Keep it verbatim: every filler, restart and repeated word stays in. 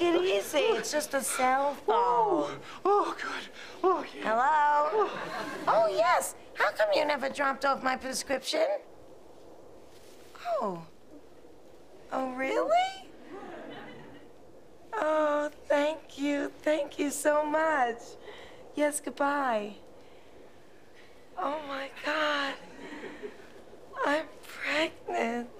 Take it easy. It's just a cell phone. Oh, oh good. Oh, yeah. Hello? Oh, yes. How come you never dropped off my prescription? Oh. Oh, really? Oh, thank you. Thank you so much. Yes, goodbye. Oh, my God. I'm pregnant.